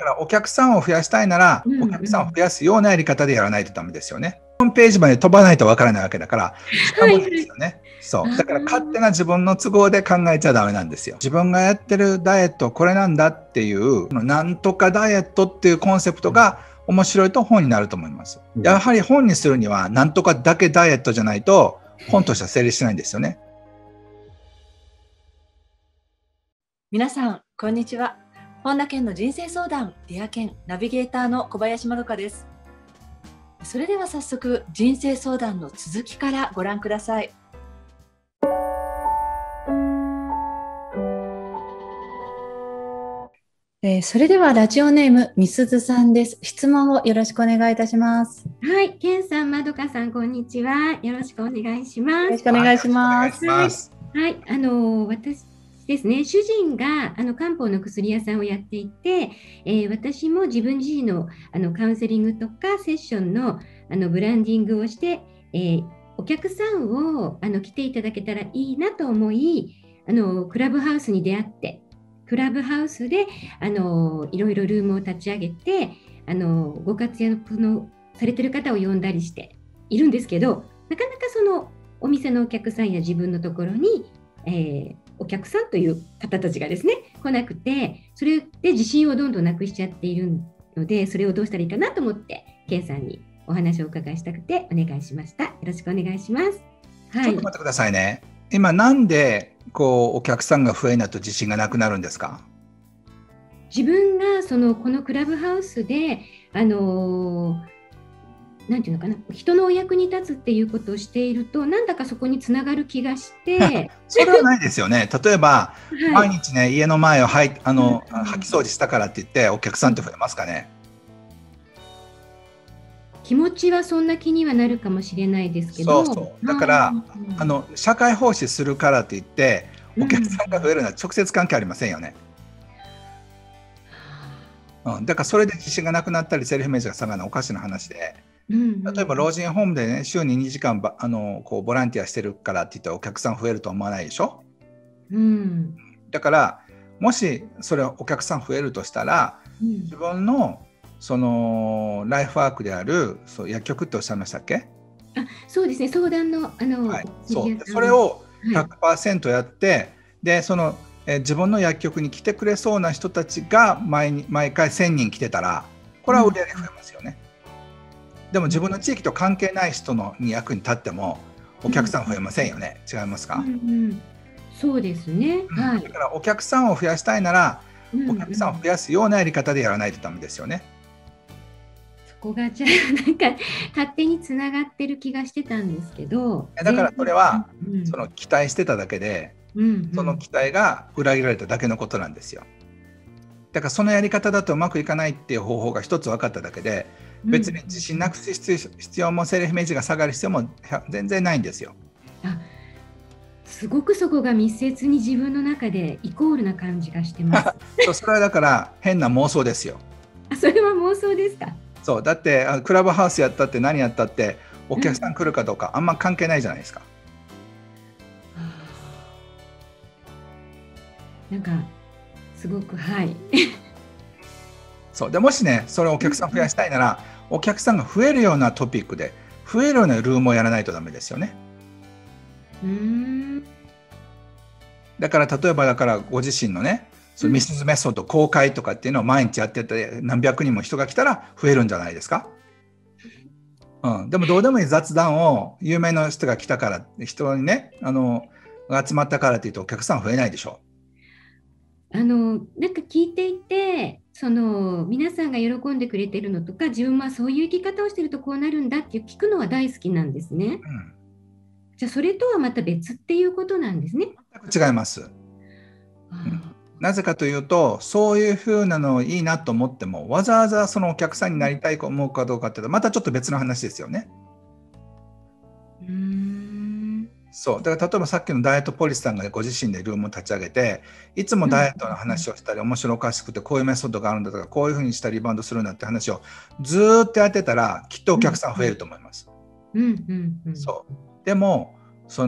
からお客さんを増やしたいなら、お客さんを増やすようなやり方でやらないとダメですよね。ホームページまで飛ばないとわからないわけだから、しかもですよね。はい、そう。だから勝手な自分の都合で考えちゃダメなんですよ。自分がやってるダイエット、これなんだっていう、なんとかダイエットっていうコンセプトが面白いと本になると思います。やはり本にするには、なんとかだけダイエットじゃないと、本としては成立しないんですよね。皆さん、こんにちは。本田健の人生相談、Dear Ken、ナビゲーターの小林まどかです。それでは早速、人生相談の続きからご覧ください。それではラジオネーム、みすずさんです。質問をよろしくお願いいたします。はい、健さん、まどかさん、こんにちは。よろしくお願いします。よろしくお願いします。はい、私ですね、主人が漢方の薬屋さんをやっていて、私も自分自身の、カウンセリングとかセッションの、ブランディングをして、お客さんを来ていただけたらいいなと思い、クラブハウスに出会って、クラブハウスでいろいろルームを立ち上げてご活躍のされてる方を呼んだりしているんですけど、なかなかそのお店のお客さんや自分のところに、お客さんという方たちがですね来なくて、それで自信をどんどんなくしちゃっているので、それをどうしたらいいかなと思ってKenさんにお話をお伺いしたくてお願いしました。よろしくお願いします。はい、ちょっと待ってくださいね。今なんでこうお客さんが増えないと自信がなくなるんですか？自分がこのクラブハウスでなんていうのかな、人のお役に立つっていうことをしていると、なんだかそこにつながる気がしてそれはないですよね。例えば、はい、毎日ね家の前を掃き掃除したからって言ってお客さんって増えますかね？気持ちはそんな気にはなるかもしれないですけど、そうそうだから社会奉仕するからといってお客さんが増えるのは直接関係ありませんよね。だからそれで自信がなくなったりセルフイメージが下がるのはおかしな話で、例えば老人ホームでね週に2時間こうボランティアしてるからって言ってお客さん増えると思わないでしょ。だからもしそれお客さん増えるとしたら、自分のそのライフワークである薬局っておっしゃいましたっけ？あ、そうですね、相談のはい、そうそれを 100% やって、はい、でその自分の薬局に来てくれそうな人たちが毎回1000人来てたら、これは売り上げ増えますよね。でも自分の地域と関係ない人のに役に立ってもお客さん増えませんよね。違いますか？そうですね。はい、だからお客さんを増やしたいなら、お客さんを増やすようなやり方でやらないとダメですよね。ここがじゃあなんか勝手につながってる気がしてたんですけど、だからそれはその期待してただけで、その期待が裏切られただけのことなんですよ。だからそのやり方だとうまくいかないっていう方法が一つ分かっただけで、別に自信なくす必要もセルフイメージが下がる必要も全然ないんですよ。あ、すごくそこが密接に自分の中でイコールな感じがしてますそれはだから変な妄想ですよ。あ、それは妄想ですか？そうだって、クラブハウスやったって何やったってお客さん来るかどうかあんま関係ないじゃないですか。なんかすごくはいそうで、もしねそれをお客さん増やしたいなら、お客さんが増えるようなトピックで増えるようなルームをやらないとダメですよね。だから例えばだからご自身のねミスズメソッド公開とかっていうのを毎日やってて、何百人も人が来たら増えるんじゃないですか？でもどうでもいい雑談を有名な人が来たから人にね集まったからっていうとお客さん増えないでしょ。なんか聞いていて皆さんが喜んでくれてるのとか、自分はそういう生き方をしてるとこうなるんだっていう聞くのは大好きなんですね。じゃあそれとはまた別っていうことなんですね。全く違います。なぜかというと、そういうふうなのいいなと思っても、わざわざそのお客さんになりたいと思うかどうかっていうとまたちょっと別の話ですよね。そうだから例えばさっきのダイエットポリスさんがご自身でルームを立ち上げて、いつもダイエットの話をしたり、面白おかしくてこういうメソッドがあるんだとか、こういうふうにしたリバウンドするんだって話をずーっとやってたら、きっとお客さん増えると思います。そうでもそ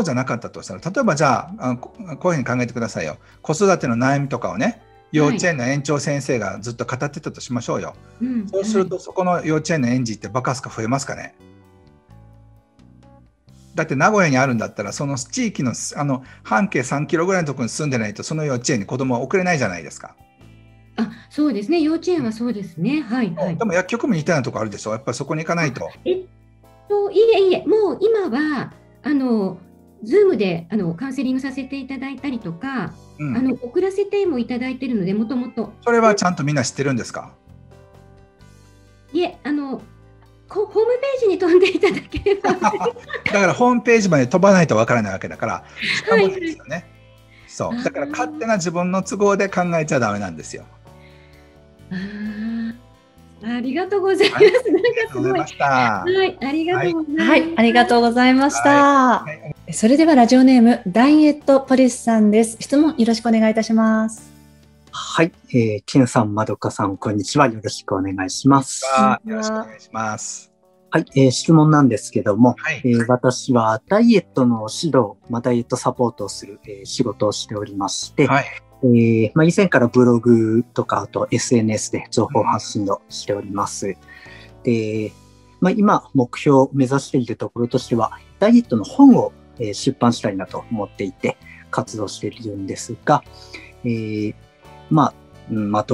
うじゃなかったとしたら、例えばじゃあこういうふうに考えてくださいよ。子育ての悩みとかをね、幼稚園の園長先生がずっと語ってたとしましょうよ、はい、そうするとそこの幼稚園の園児ってバカすか増えますかね。だって名古屋にあるんだったらその地域の、 半径3キロぐらいのところに住んでないとその幼稚園に子どもは送れないじゃないですか。あ、そうですね、幼稚園はそうですね、はいはい。でも薬局も似たようなところあるでしょ、やっぱりそこに行かないと。いえいえ、もう今はZoom でカウンセリングさせていただいたりとか、うん、送らせてもいただいているので、もともと。それはちゃんとみんな知ってるんですか。いえ、ホームページに飛んでいただければだからホームページまで飛ばないとわからないわけだからしかもですよね、はい、そうだから勝手な自分の都合で考えちゃダメなんですよ。ありがとうございます。ありがとうございました。はい、ありがとうございました。それではラジオネームダイエットポリスさんです。質問よろしくお願いいたします。はい、ケンさん、まどかさん、こんにちは。よろしくお願いします。よろしくお願いします。はい、質問なんですけども、はい私はダイエットの指導、ダイエットサポートをする、仕事をしておりまして、はい以前からブログとかあと SNS で情報発信をしております。で、今目標を目指しているところとしては、ダイエットの本を出版したいなと思っていて活動しているんですが、ど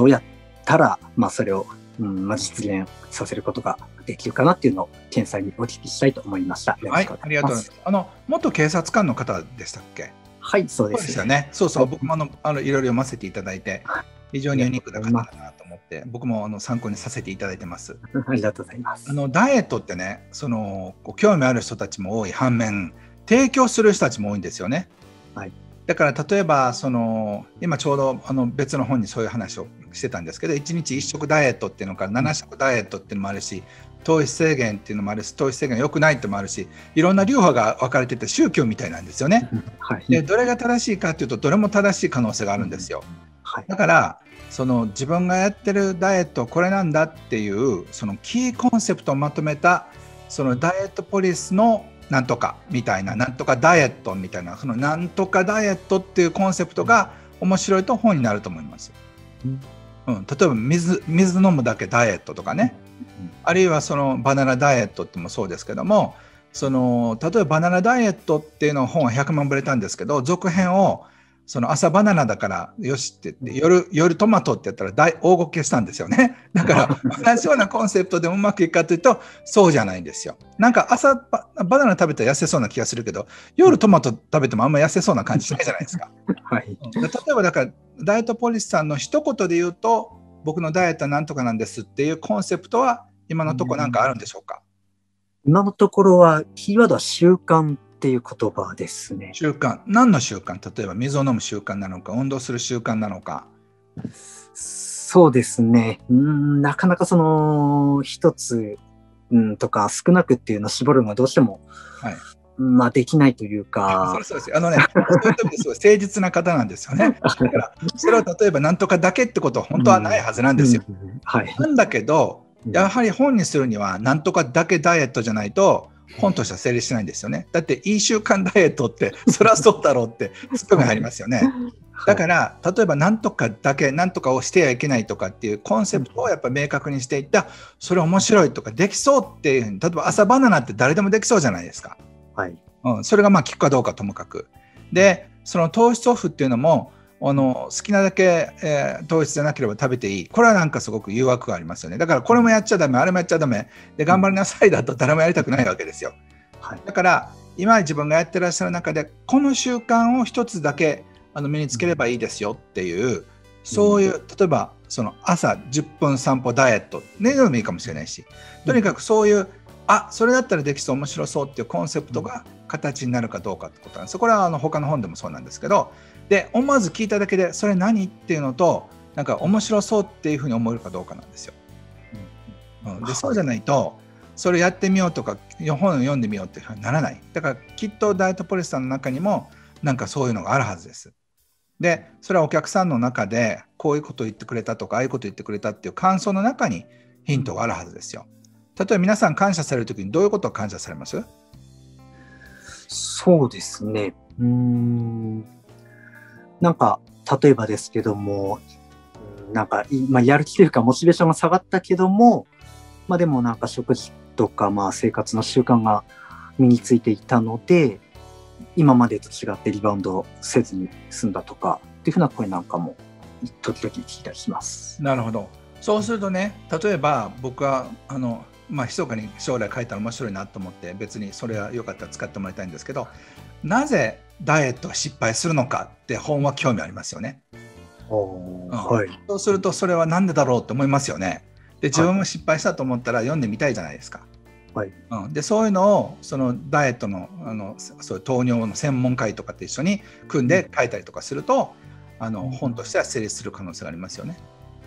うやったら、それを、実現させることができるかなっていうのをケンさんにお聞きしたいと思いました。はい、ありがとうございます。元警察官の方でしたっけ。はい、そうです。そうですよね。そうそう、はい、僕もいろいろ読ませていただいて、非常にユニークな方だなと思って、僕も参考にさせていただいてます。ありがとうございます。ダイエットってね、興味ある人たちも多い反面、提供する人たちも多いんですよね。はい。だから例えば今ちょうど別の本にそういう話をしてたんですけど、1日1食ダイエットっていうのから7食ダイエットっていうのもあるし、糖質制限っていうのもあるし、糖質制限良くないっていうのもあるし、いろんな流派が分かれてて宗教みたいなんですよね、はい、でどれが正しいかっていうとどれも正しい可能性があるんですよ、はい、だから自分がやってるダイエットこれなんだっていうキーコンセプトをまとめたダイエットポリスのなんとかみたいな、なんとかダイエットみたいな、なんとかダイエットっていうコンセプトが面白いと本になると思います。例えば水飲むだけダイエットとかね、あるいはバナナダイエットってもそうですけども、例えばバナナダイエットっていうのを本は100万部売れたんですけど、続編を朝バナナだからよしって言って 夜トマトってやったら大ごけしたんですよね。だから同じようなコンセプトでもうまくいくかというとそうじゃないんですよ。なんか朝バナナ食べたら痩せそうな気がするけど、夜トマト食べてもあんま痩せそうな感じしないじゃないですか、はい、例えばだからダイエットポリスさんの一言で言うと、僕のダイエットはなんとかなんですっていうコンセプトは今のところ何かあるんでしょうか。今のところはキーワードは習慣っていう言葉ですね。習慣、何の習慣、例えば水を飲む習慣なのか、運動する習慣なのか。そうですね、なかなか一つ、とか少なくっていうのを絞るのはどうしても、はい、できないというか。そうですよ。そういう時ですごい誠実な方なんですよね。だからそれを例えばなんとかだけってことは本当はないはずなんですよ、はい、なんだけどやはり本にするにはなんとかだけダイエットじゃないと本としては成立しないんですよね。だっていい習慣ダイエットってそりゃそうだろうってツッコミが入りますよね。だから例えばなんとかだけなんとかをしてはいけないとかっていうコンセプトをやっぱ明確にしていった、それ面白いとかできそうっていうふうに、例えば朝バナナって誰でもできそうじゃないですか、はい、それが効くかどうかともかくで、糖質オフっていうのも好きなだけ、糖質じゃなければ食べていい、これはなんかすごく誘惑がありますよね。だからこれもやっちゃダメ、あれもやっちゃダメで頑張りなさいだと誰もやりたくないわけですよ、はい、だから今自分がやってらっしゃる中でこの習慣を一つだけ身につければいいですよっていう、そういう、例えば朝10分散歩ダイエットねでもいいかもしれないし、とにかくそういう、それだったらできそう、面白そうっていうコンセプトが形になるかどうかってことなんです。これは他の本でもそうなんですけど、で思わず聞いただけでそれ何っていうのと、なんか面白そうっていうふうに思えるかどうかなんですよ、でそうじゃないとそれやってみようとか本を読んでみようっていうふうにならない。だからきっとダイエットポリスさんの中にもなんかそういうのがあるはずです。でそれはお客さんの中でこういうことを言ってくれたとかああいうことを言ってくれたっていう感想の中にヒントがあるはずですよ。例えば皆さん感謝されるときにどういうことを感謝されます？そうですね、なんか例えばですけども、なんか、まあ、やる気というかモチベーションが下がったけども、まあ、でもなんか食事とか、まあ、生活の習慣が身についていたので、今までと違ってリバウンドせずに済んだとかっていうふうな声なんかも時々聞いたりします。なるほど。そうするとね、例えば僕はまあ、密かに将来書いたら面白いなと思って、別にそれはよかったら使ってもらいたいんですけど、なぜダイエットは失敗するのかって本は興味ありますよね。はい、そうするとそれは何でだろうって思いますよね。で、自分も失敗したと思ったら読んでみたいじゃないですか。はい、でそういうのをそのダイエット そういう糖尿の専門家とかと一緒に組んで書いたりとかすると、本としては成立する可能性がありますよね。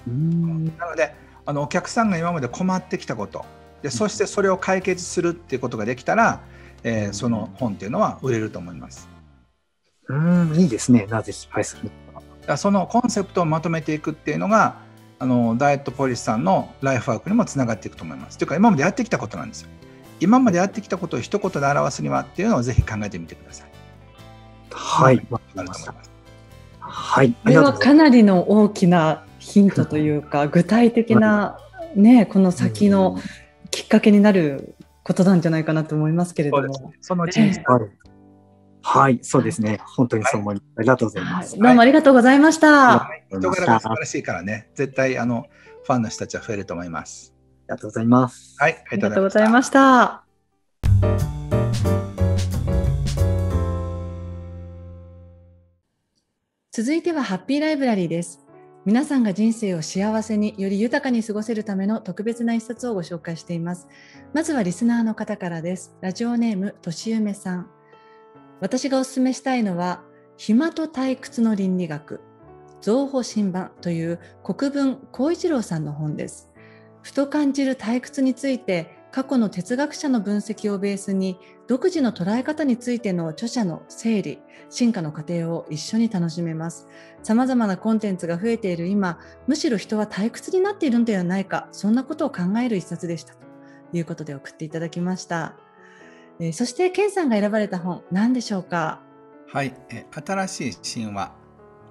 なのでお客さんが今まで困ってきたことで、そしてそれを解決するっていうことができたら、その本っていうのは売れると思います。いいですね。なぜ失敗するのか、そのコンセプトをまとめていくっていうのがダイエットポリスさんのライフワークにもつながっていくと思います。というか今までやってきたことなんですよ。今までやってきたことを一言で表すにはっていうのをぜひ考えてみてください。はい、わかりました。はい、これはかなりの大きなヒントというか、具体的な、ね、この先のきっかけになることなんじゃないかなと思いますけれども、そのうちに、はい、そうですね。本当にそう思います。ありがとうございます。どうもありがとうございました。人柄が素晴らしいからね、絶対ファンの人たちは増えると思います。ありがとうございます。はい、ありがとうございました。続いてはハッピーライブラリーです。皆さんが人生を幸せにより豊かに過ごせるための特別な一冊をご紹介しています。まずはリスナーの方からです。ラジオネームとしゆめさん。私がお勧めしたいのは暇と退屈の倫理学、増補新版という国分光一郎さんの本です。ふと感じる退屈について、過去の哲学者の分析をベースに独自の捉え方についての著者の整理、進化の過程を一緒に楽しめます。様々なコンテンツが増えている今、むしろ人は退屈になっているのではないか、そんなことを考える一冊でしたということで送っていただきました。そしてケンさんが選ばれた本、何でしょうか。はい、新しい神話、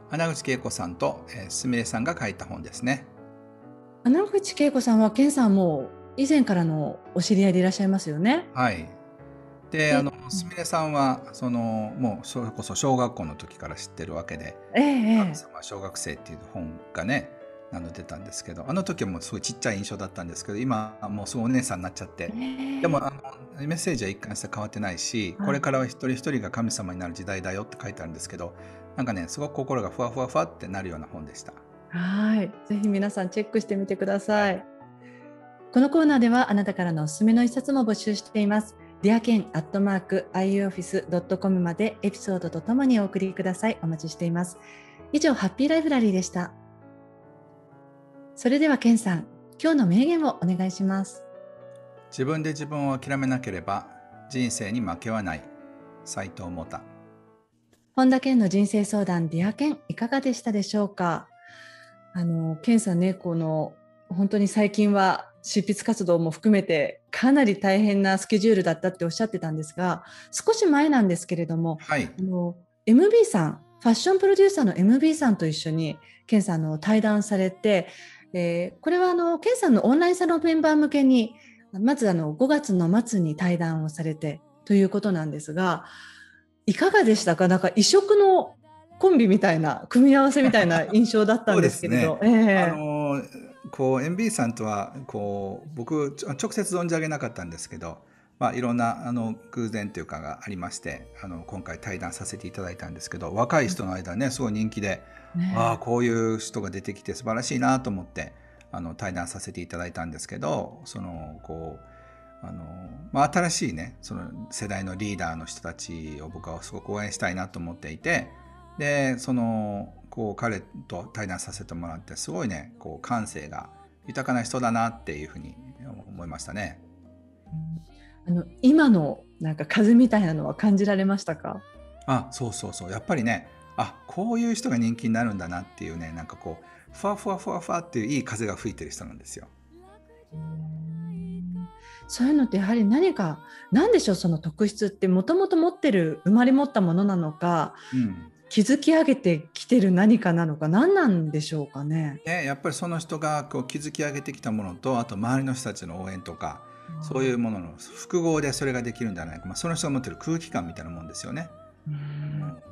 穴口恵子さんとすみれさんが書いた本ですね。穴口恵子さんはケンさんも以前からのお知り合いでいらっしゃいますよね。はい。で、すみれさんはもうそれこそ小学校の時から知ってるわけで、神様小学生っていう本がね、出たんですけど、あの時はもうすごいちっちゃい印象だったんですけど、今もうすごいお姉さんになっちゃって、でもメッセージは一貫して変わってないし、これからは一人一人が神様になる時代だよって書いてあるんですけど、なんかね、すごく心がふわふわふわってなるような本でした。はい、ぜひ皆さんチェックしてみてください。はい、このコーナーではあなたからのおすすめの一冊も募集しています。Dear Ken @iuoffice.com までエピソードとともにお送りください。お待ちしています。以上、ハッピーライブラリーでした。それではケンさん、今日の名言をお願いします。自分で自分を諦めなければ人生に負けはない。斉藤モタ。本田健の人生相談 Dear Ken、いかがでしたでしょうか。ケンさんね、本当に最近は執筆活動も含めてかなり大変なスケジュールだったっておっしゃってたんですが、少し前なんですけれども、はい、MB さん、ファッションプロデューサーの MB さんと一緒にケンさん対談されて、これはケンさんのオンラインサロンメンバー向けにまず5月の末に対談をされてということなんですが、いかがでしたか。なんか異色のコンビみたいな組み合わせみたいな印象だったんですけれど。MB さんとは僕直接存じ上げなかったんですけど、まあ、いろんな偶然というかがありまして、今回対談させていただいたんですけど、若い人の間ね、すごい人気で、ああこういう人が出てきて素晴らしいなと思って対談させていただいたんですけど、まあ、新しいね、その世代のリーダーの人たちを僕はすごく応援したいなと思っていて、で彼と対談させてもらって、すごいね、感性が豊かな人だなっていうふうに思いましたね。今のなんか風みたいなのは感じられましたか。そうやっぱりね、こういう人が人気になるんだなっていうね、なんかふわふわふわふわっていういい風が吹いてる人なんですよ。そういうのってやはり何でしょう、その特質ってもともと持ってる、生まれ持ったものなのか、築き上げてきてる何かなのか、何なんでしょうかね。やっぱりその人がこう築き上げてきたものと、あと周りの人たちの応援とか、そういうものの複合でそれができるんじゃないか、まあ、その人が持ってる空気感みたいなもんですよね。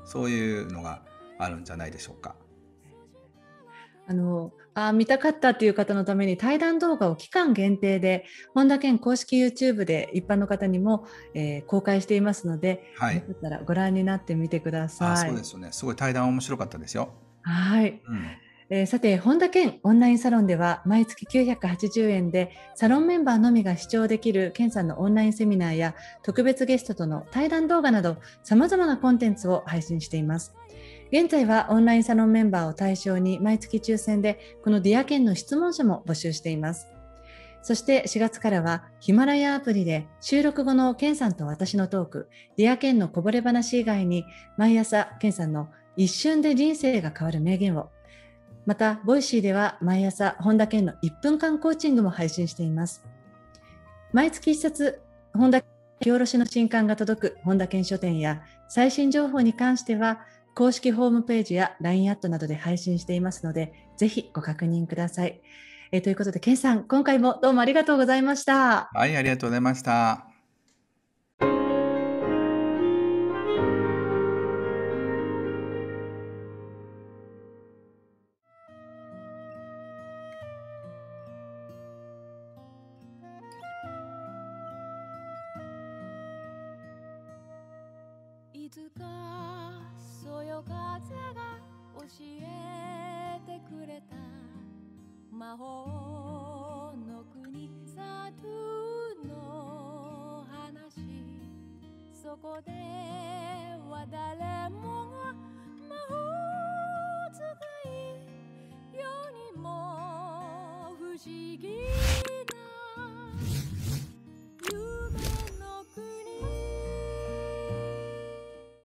そういうのがあるんじゃないでしょうか。見たかったっていう方のために、対談動画を期間限定で本田健公式 YouTube で一般の方にも、公開していますので、よかったらご覧になってみてください。そうですよね。すごい対談面白かったですよ。はい。さて、本田健オンラインサロンでは毎月980円でサロンメンバーのみが視聴できる健さんのオンラインセミナーや特別ゲストとの対談動画など、さまざまなコンテンツを配信しています。現在はオンラインサロンメンバーを対象に毎月抽選でこの Dear Ken の質問者も募集しています。そして4月からはヒマラヤアプリで収録後の健さんと私のトーク Dear Ken のこぼれ話以外に、毎朝健さんの一瞬で人生が変わる名言を、またボイシーでは毎朝本田健の1分間コーチングも配信しています。毎月1冊本田書卸しの新刊が届く本田健書店や、最新情報に関しては公式ホームページや LINE アットなどで配信していますので、ぜひご確認ください。ということで、健さん、今回もどうもありがとうございました。はい、ありがとうございました。いつかそよ風が教えてくれた魔法の国サトゥーの話、そこでは誰もが魔法使いよりも不思議